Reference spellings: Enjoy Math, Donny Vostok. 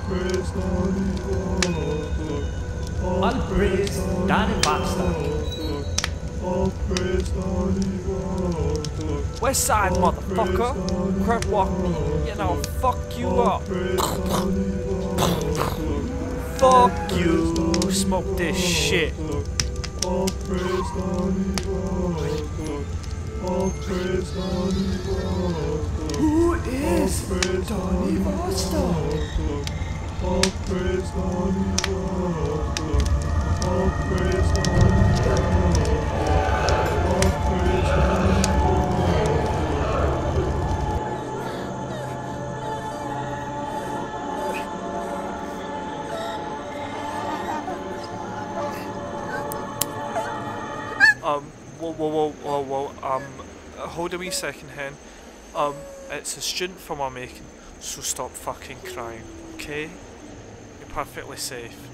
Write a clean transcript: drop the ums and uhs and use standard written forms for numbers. praise Donny Vostok. All praise Donny Vostok. All praise Donny Vostok. West side, motherfucker. Crab walk me, and I'll fuck you up. Fuck you. Smoke this shit. All praise Donny Vostok. All praise Donny Vostok. Who is Donny Vostok? All praise Donny Vostok. All praise Donny Vostok. All praise Donny Vostok. Hold a wee second, hen. It's a student from our making, so stop fucking crying, okay? You're perfectly safe.